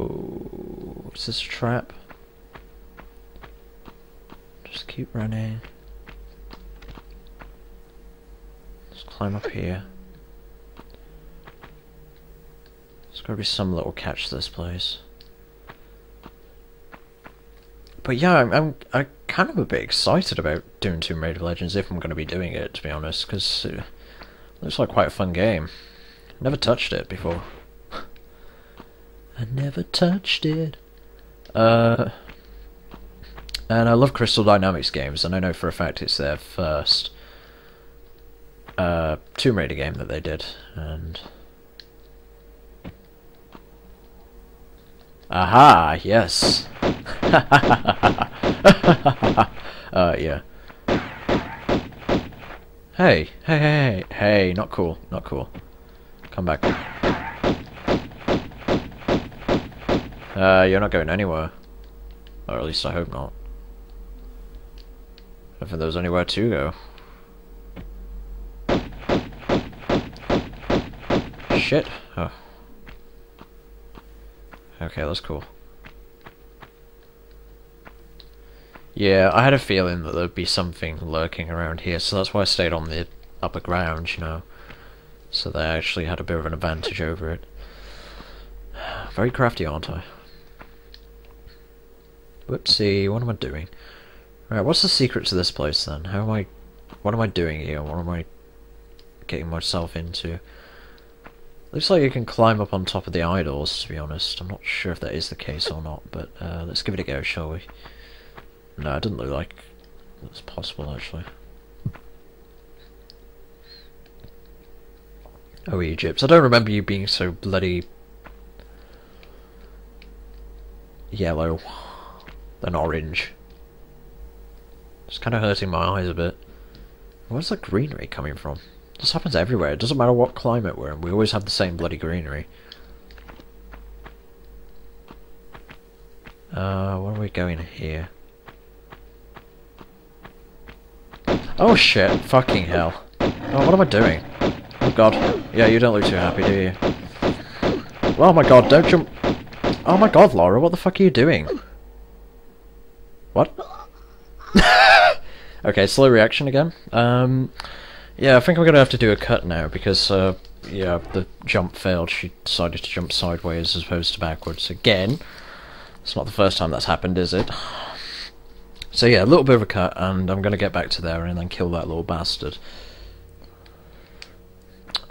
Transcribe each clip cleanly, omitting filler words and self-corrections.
Oh, is this a trap? Just keep running. Let's climb up here. There's gotta be some little catch to this place. But yeah, I'm kind of a bit excited about doing Tomb Raider Legends, if I'm gonna be doing it, to be honest, because it looks like quite a fun game. Never touched it before. I never touched it. And I love Crystal Dynamics games, and I know for a fact it's their first Tomb Raider game that they did. And aha, yes. Yeah. Hey, hey, hey, hey! Not cool, not cool. Come back. You're not going anywhere. Or at least I hope not. I don't think there's anywhere to go. Shit. Oh. Okay, that's cool. Yeah, I had a feeling that there'd be something lurking around here, so that's why I stayed on the upper ground, you know. So they actually had a bit of an advantage over it. Very crafty, aren't I? Whoopsie, what am I doing? Alright, what's the secret to this place then? How am I... what am I doing here? What am I getting myself into? Looks like you can climb up on top of the idols, to be honest. I'm not sure if that is the case or not, but let's give it a go, shall we? No, it doesn't look like it's possible, actually. Oh, Egypt. I don't remember you being so bloody... yellow than orange. It's kind of hurting my eyes a bit. Where's the greenery coming from? This happens everywhere. It doesn't matter what climate we're in. We always have the same bloody greenery. Where are we going here? Oh shit. Fucking hell. Oh, what am I doing? Oh god. Yeah, you don't look too happy, do you? Oh my god, don't jump. Oh my god, Lara, what the fuck are you doing? What? Okay, slow reaction again. Yeah, I think I'm gonna have to do a cut now because, yeah, the jump failed. She decided to jump sideways as opposed to backwards again. It's not the first time that's happened, is it? So yeah, a little bit of a cut, and I'm gonna get back to there and then kill that little bastard.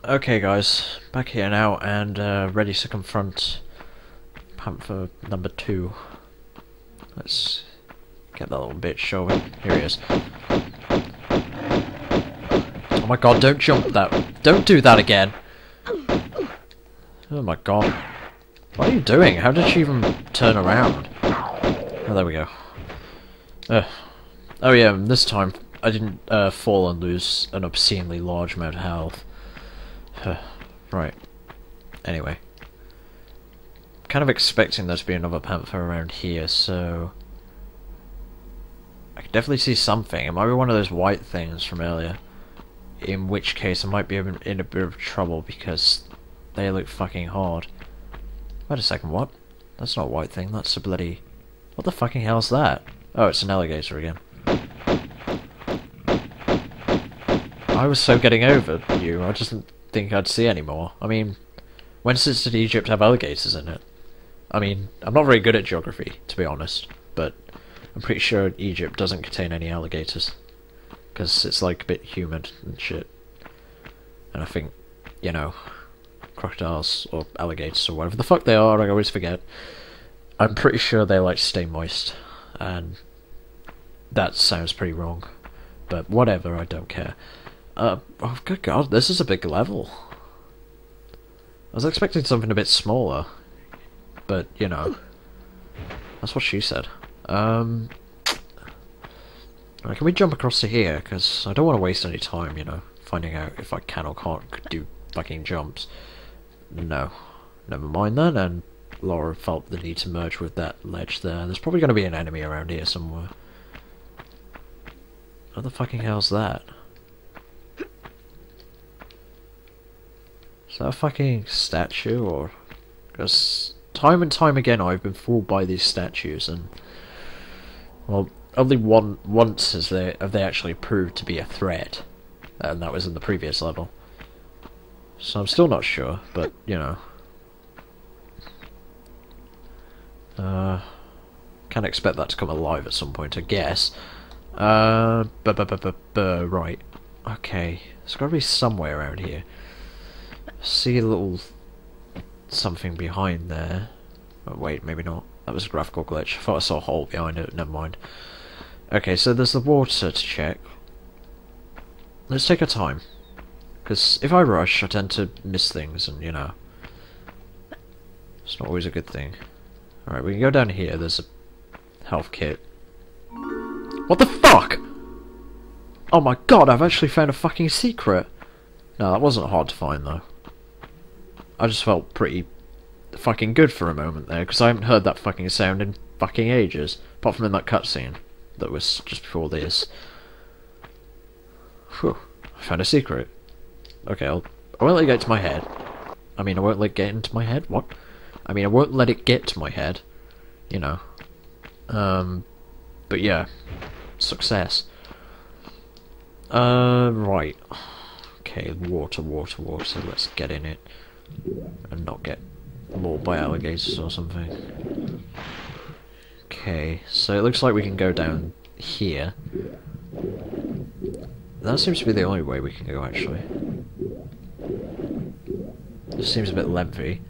Okay, guys, back here now and ready to confront Panther number 2. Let's get that little bitch, shall we? Here he is. Oh my god, don't jump that. Don't do that again. Oh my god. What are you doing? How did she even turn around? Oh, there we go. Oh yeah, this time I didn't fall and lose an obscenely large amount of health. Right. Anyway. Kind of expecting there to be another panther around here, so... I can definitely see something. It might be one of those white things from earlier. In which case I might be in a bit of trouble because they look fucking hard. Wait a second, what? That's not a white thing, that's a bloody... what the fucking hell's that? Oh, it's an alligator again. I was so getting over you, I just didn't think I'd see any more. I mean, when since did Egypt have alligators in it? I mean, I'm not very good at geography, to be honest, but I'm pretty sure Egypt doesn't contain any alligators. Because it's like a bit humid and shit. And I think, you know, crocodiles or alligators or whatever the fuck they are, I always forget. I'm pretty sure they like to stay moist. And that sounds pretty wrong. But whatever, I don't care. Oh good god, this is a big level. I was expecting something a bit smaller. But, you know. That's what she said. Right, can we jump across to here? Because I don't want to waste any time, you know, finding out if I can or can't do fucking jumps. No. Never mind then, and Lara felt the need to merge with that ledge there. There's probably going to be an enemy around here somewhere. What the fucking hell's that? Is that a fucking statue or just Time and time again I've been fooled by these statues, and well, only once have they actually proved to be a threat, and that was in the previous level. So I'm still not sure, but you know, can't expect that to come alive at some point, I guess. Right. Okay, it's got to be somewhere around here. I see a little something behind there. Oh, wait, maybe not. That was a graphical glitch. I thought I saw a hole behind it. Never mind. Okay, so there's the water to check. Let's take our time, because if I rush, I tend to miss things, and you know, it's not always a good thing. All right, we can go down here. There's a health kit. What the fuck? Oh my god, I've actually found a fucking secret! No, that wasn't hard to find, though. I just felt pretty fucking good for a moment there, because I haven't heard that fucking sound in fucking ages. Apart from in that cutscene that was just before this. Whew, I found a secret. Okay, I won't let it get to my head. I mean, I won't let it get into my head? What? I mean, I won't let it get to my head. You know. But yeah. Success. Right. Okay, water, let's get in it. And not get mauled by alligators or something. Okay, so it looks like we can go down here. That seems to be the only way we can go, actually. This seems a bit lengthy.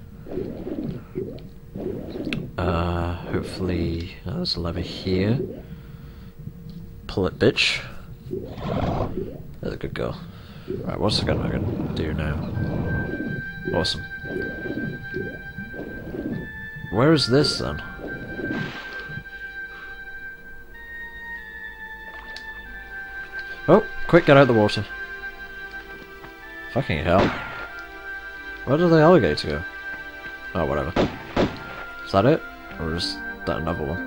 Hopefully... Oh, there's a lever here. Pull it, bitch. That's a good girl. Right, what's the gun I can do now? Awesome. Where is this then? Oh, quick, get out of the water. Fucking hell. Where did the alligator go? Oh, whatever. Is that it? Or is that another one?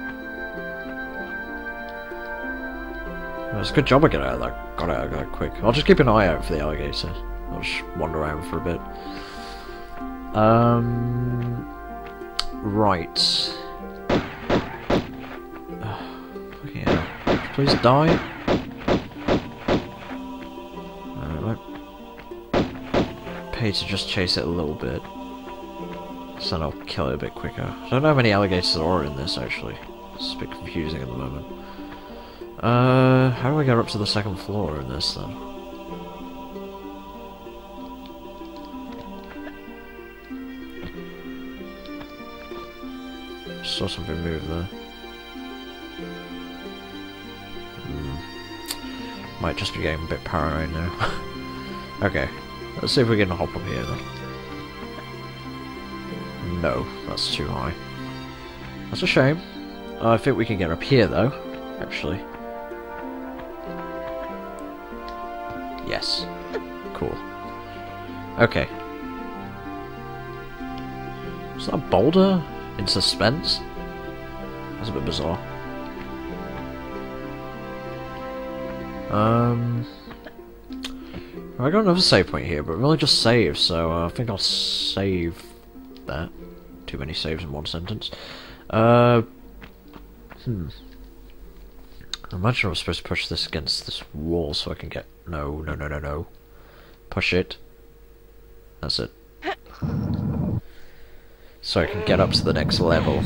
Well, it's a good job I got out of that. Got out of that quick. I'll just keep an eye out for the alligator. I'll just wander around for a bit. Right. Fucking hell. Could you please die? Alright, might pay to just chase it a little bit. So then I'll kill it a bit quicker. I don't know how many alligators there are in this, actually. It's a bit confusing at the moment. How do I get up to the second floor in this, then? Saw something move there. Might just be getting a bit paranoid now. Okay, let's see if we can hop up here, then. No, that's too high. That's a shame. I think we can get up here, though, actually. Yes. Cool. Okay. Is that a boulder in suspense? That's a bit bizarre. I got another save point here, but I've only just saved, so I think I'll save that. Too many saves in one sentence. I imagine I'm supposed to push this against this wall so I can get... No. Push it. That's it. So I can get up to the next level.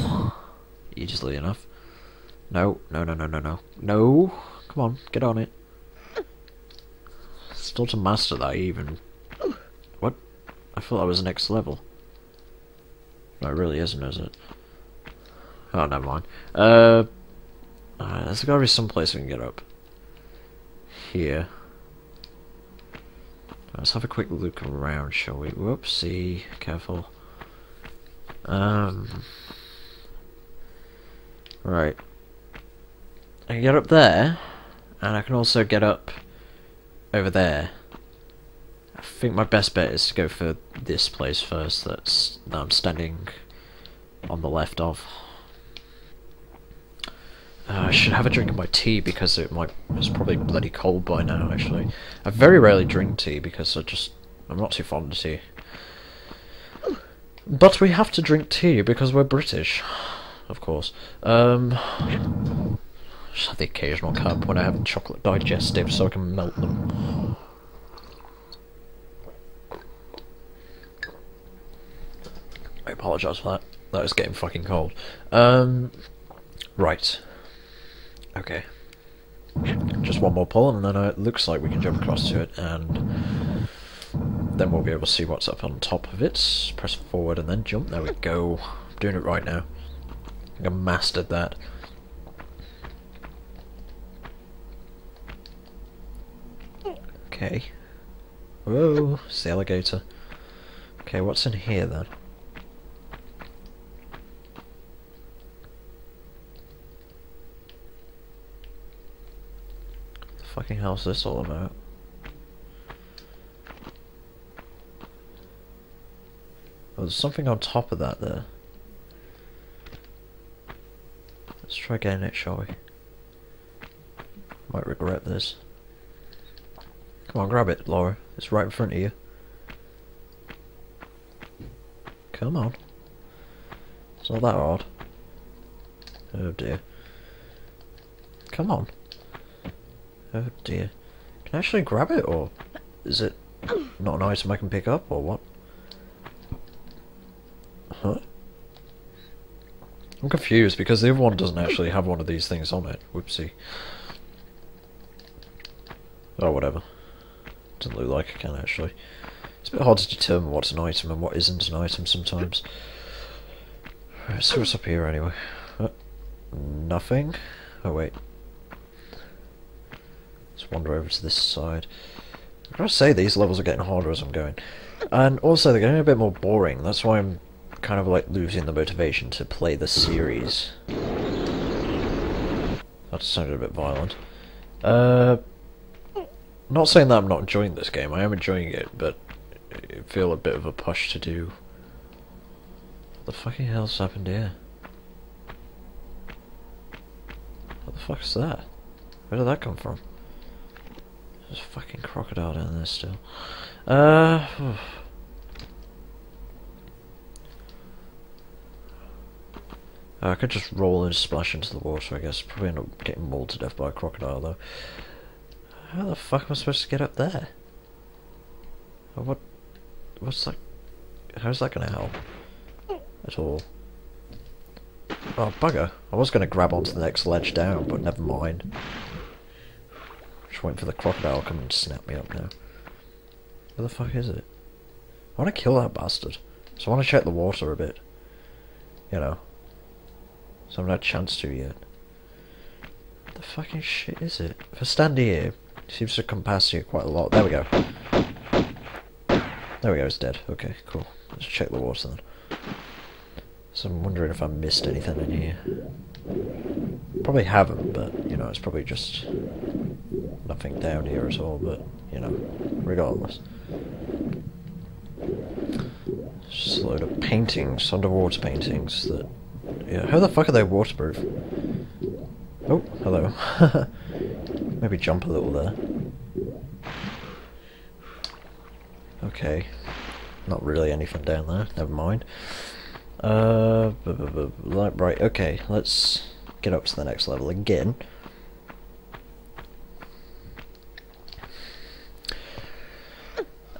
Easily enough. No. No! Come on, get on it. Still to master that, even. What? I thought that was the next level. No, it really isn't, is it? Oh, never mind. Alright, there's gotta be some place we can get up. Here. Let's have a quick look around, shall we? Whoopsie, careful. Right. I can get up there, and I can also get up over there. I think my best bet is to go for this place first that I'm standing on the left of. I should have a drink of my tea because it's probably bloody cold by now, actually. I very rarely drink tea because I'm not too fond of tea. But we have to drink tea because we're British, of course. Just have the occasional cup when I have chocolate digestive so I can melt them. I apologise for that. That is getting fucking cold. Right. Okay. Just one more pull and then it looks like we can jump across to it and then we'll be able to see what's up on top of it. Press forward and then jump. There we go. I'm doing it right now. I think I mastered that. Okay. Whoa, it's the alligator. Okay, what's in here then? What the fucking hell's this all about? Oh, there's something on top of that there. Let's try getting it, shall we? Might regret this. Come on, grab it, Lara. It's right in front of you. Come on. It's not that hard. Oh dear. Come on. Oh dear. Can I actually grab it, or is it not an item I can pick up, or what? Huh? I'm confused because the other one doesn't actually have one of these things on it. Whoopsie. Oh, whatever. Doesn't look like I can actually. It's a bit hard to determine what's an item and what isn't an item sometimes. Alright, so what's up here anyway? Nothing. Oh wait. Let's wander over to this side. I gotta say these levels are getting harder as I'm going. And also they're getting a bit more boring, that's why I'm kind of like losing the motivation to play the series. That sounded a bit violent. Not saying that I'm not enjoying this game, I am enjoying it, but I feel a bit of a push to do. What the fucking hell's happened here? What the fuck's that? Where did that come from? There's a fucking crocodile down there still. I could just roll and splash into the water, I guess. Probably end up getting mauled to death by a crocodile though. How the fuck am I supposed to get up there? Or what? What's that? How's that gonna help? At all? Oh, bugger. I was gonna grab onto the next ledge down, but never mind. Just waiting for the crocodile to come and snap me up now. Where the fuck is it? I wanna kill that bastard. So I wanna check the water a bit. You know. So I haven't had a chance to yet. What the fucking shit is it? If I stand here, it seems to come past here quite a lot. There we go. There we go, it's dead. Okay, cool. Let's check the water then. So I'm wondering if I missed anything in here. Probably haven't, but, you know, it's probably just nothing down here at all, but, you know, regardless. It's just a load of paintings, underwater paintings that... Yeah, how the fuck are they waterproof? Oh, hello. Maybe jump a little there. Okay. Not really anything down there, never mind. Right, okay, let's get up to the next level again.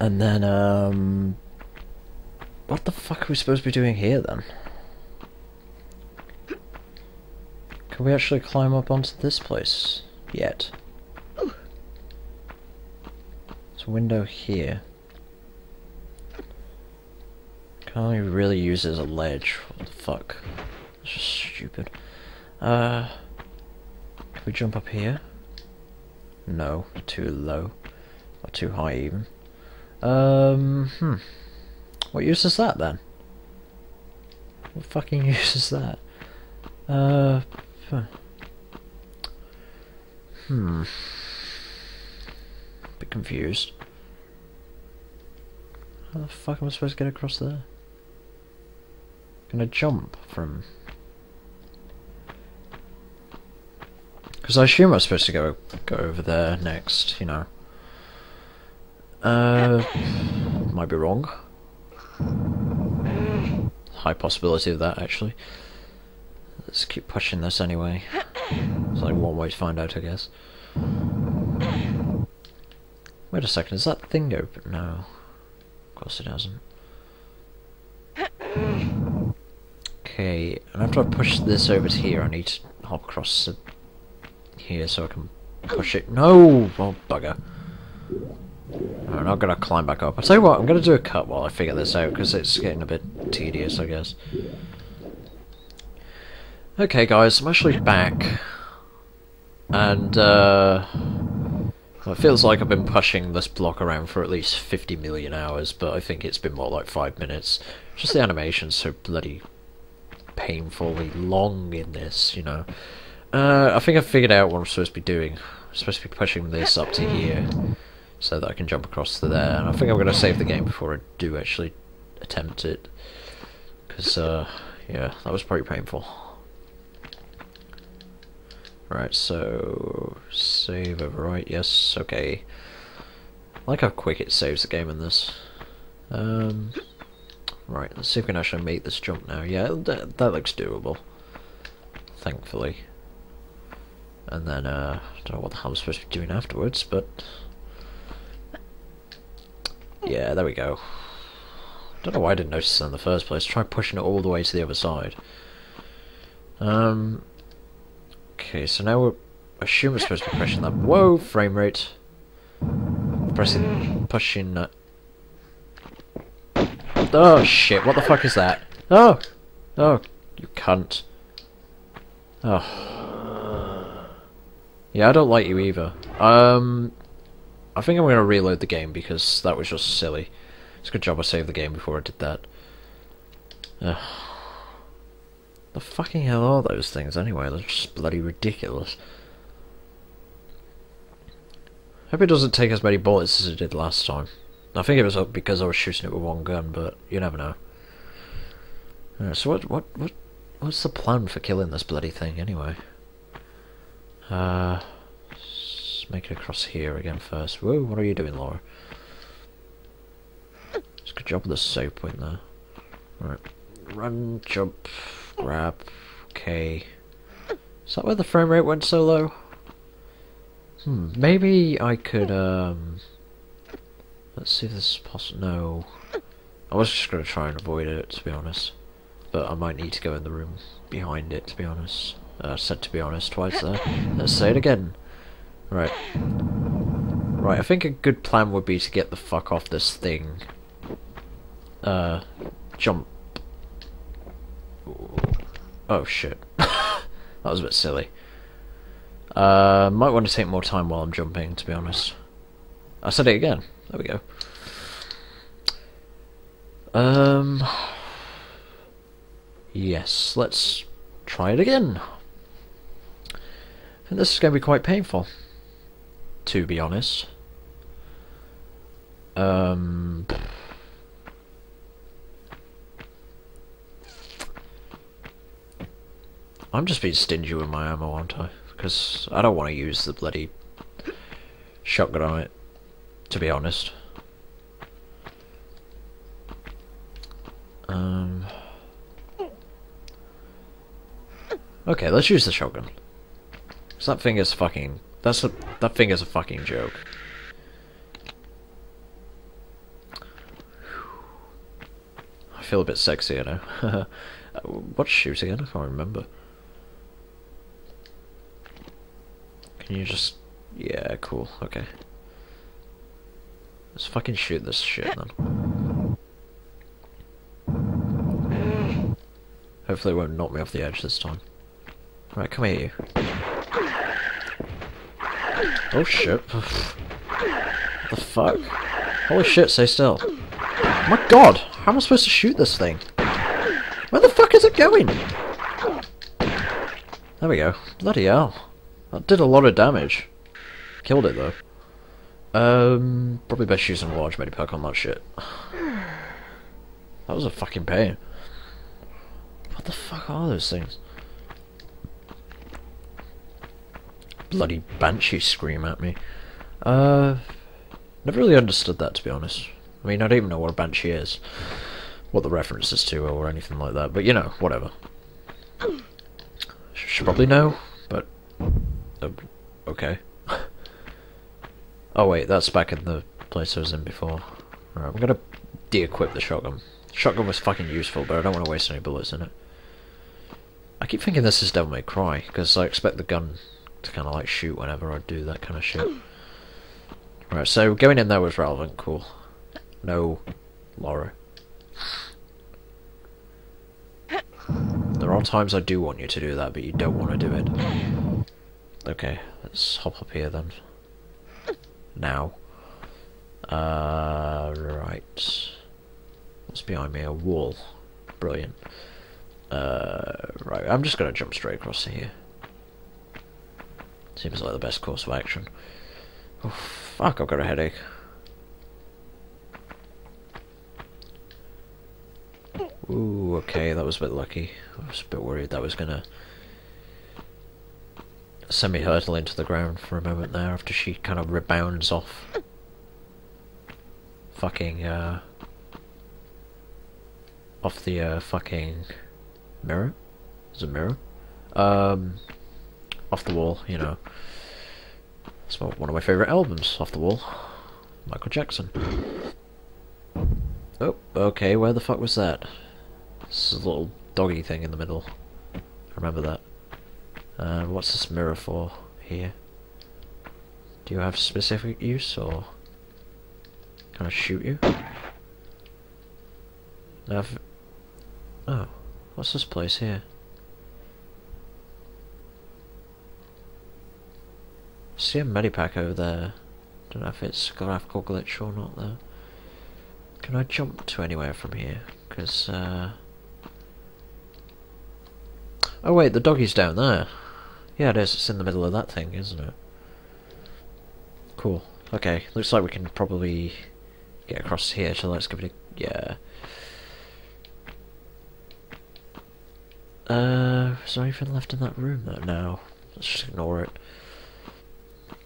And then, what the fuck are we supposed to be doing here then? Can we actually climb up onto this place yet? There's a window here. Can I really use it as a ledge? What the fuck? That's just stupid. Can we jump up here? No, too low. Or too high even. What use is that then? What fucking use is that? Bit confused. How the fuck am I supposed to get across there? Can I jump from... Because I assume I'm supposed to go over there next, you know. Might be wrong. high possibility of that, actually. Let's keep pushing this anyway. There's only one way to find out, I guess. Wait a second, is that thing open? No. Of course it hasn't. Okay, and after I push this over to here, I need to hop across here so I can push it. No! Oh, bugger. I'm not going to climb back up. I'll tell you what, I'm going to do a cut while I figure this out, because it's getting a bit tedious, I guess. Okay guys, I'm actually back, and it feels like I've been pushing this block around for at least 50 million hours, but I think it's been more like 5 minutes. Just the animation's so bloody painfully long in this, you know. I think I've figured out what I'm supposed to be doing. I'm supposed to be pushing this up to here, so that I can jump across to there, and I think I'm going to save the game before I do actually attempt it, because, yeah, that was pretty painful. Right, so save overwrite, yes, okay. I like how quick it saves the game in this. Right, let's see if we can actually make this jump now. Yeah, that looks doable, thankfully. And then, don't know what the hell I'm supposed to be doing afterwards, but... yeah, there we go. Don't know why I didn't notice that in the first place. Try pushing it all the way to the other side. Okay, so now I assume we're supposed to be pushing that. Whoa, frame rate. Pushing that. Oh shit! What the fuck is that? Oh, oh, you cunt. Oh. Yeah, I don't like you either. I think I'm gonna reload the game because that was just silly. It's a good job I saved the game before I did that. The fucking hell are those things anyway? They're just bloody ridiculous. Hope it doesn't take as many bullets as it did last time. I think it was because I was shooting it with one gun, but you never know. Alright, so what's the plan for killing this bloody thing anyway? Let's make it across here again first. Whoa, what are you doing, Laura? It's a good job with the soap in there. Alright. Run, jump, grab, okay. Is that where the frame rate went so low? Maybe I could, let's see if this is possible. No. I was just going to try and avoid it, to be honest. But I might need to go in the room behind it, to be honest. I said to be honest twice there. Let's say it again. Right. Right, I think a good plan would be to get the fuck off this thing. Jump. Oh shit. That was a bit silly. Might want to take more time while I'm jumping, to be honest. I said it again. There we go. Yes, let's try it again. And this is going to be quite painful, to be honest. I'm just being stingy with my ammo, aren't I? Because I don't want to use the bloody shotgun on it, to be honest. Okay, let's use the shotgun. Because that thing is fucking... that thing is a fucking joke. I feel a bit sexy, you know. What's shoot again? I can't remember. Can you just... yeah, cool, okay. Let's fucking shoot this shit then. Hopefully it won't knock me off the edge this time. Right, come here, you. Oh shit. What the fuck? Holy shit, stay still. My god! How am I supposed to shoot this thing? Where the fuck is it going? There we go. Bloody hell. That did a lot of damage. Killed it though. Probably best use a large medipack on that shit. That was a fucking pain. What the fuck are those things? Bloody banshee scream at me. Never really understood that, to be honest. I mean, I don't even know what a banshee is. what the reference is to or anything like that, but you know, whatever. Should probably know, but okay. Oh wait, that's back in the place I was in before. Alright, I'm gonna de-equip the shotgun. Shotgun was fucking useful, but I don't want to waste any bullets in it. I keep thinking this is Devil May Cry, because I expect the gun to kind of like shoot whenever I do that kind of shit. Right, so going in there was relevant, cool. No, Lara. There are times I do want you to do that, but you don't want to do it. Okay, let's hop up here then. Now. Right. What's behind me? A wall. Brilliant. Right, I'm just gonna jump straight across here. Seems like the best course of action. Oh, fuck, I've got a headache. Ooh, okay, that was a bit lucky. I was a bit worried that was gonna send me hurtle into the ground for a moment there after she kind of rebounds off. Fucking, off the, fucking mirror? Is it a mirror? Off the wall, you know. It's one of my favourite albums, Off the Wall. Michael Jackson. Oh, okay, where the fuck was that? This is a little doggy thing in the middle. I remember that. What's this mirror for here? Do you have specific use, or can I shoot you? Oh, what's this place here? I see a medipack over there. Don't know if it's a graphical glitch or not though. Can I jump to anywhere from here? Because, oh wait, the doggy's down there. Yeah, it is. It's in the middle of that thing, isn't it? Cool. Okay, looks like we can probably get across here, so let's give it a... yeah. Is there anything left in that room though? No. Let's just ignore it.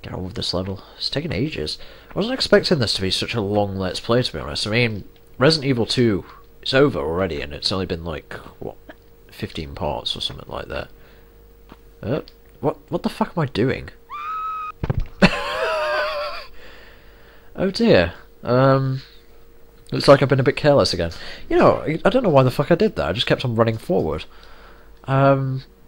Get over this level. It's taken ages. I wasn't expecting this to be such a long Let's Play, to be honest. I mean, Resident Evil 2 is over already, and it's only been like, what, 15 parts or something like that. What the fuck am I doing? Oh dear. Looks like I've been a bit careless again. You know, I don't know why the fuck I did that. I just kept on running forward. I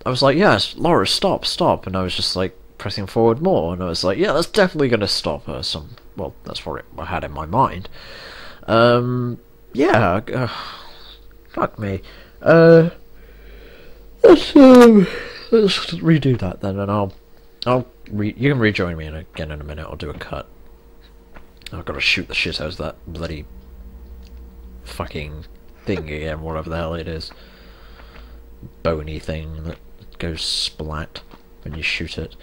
was like, yes, Laura, stop, stop, and I was just like, pressing forward more, and I was like, yeah, that's definitely going to stop her some... well, that's what I had in my mind. Yeah, fuck me. Let's redo that then, and you can rejoin me again in a minute. I'll do a cut. I've got to shoot the shit out of that bloody fucking thing again, whatever the hell it is. Bony thing that goes splat when you shoot it.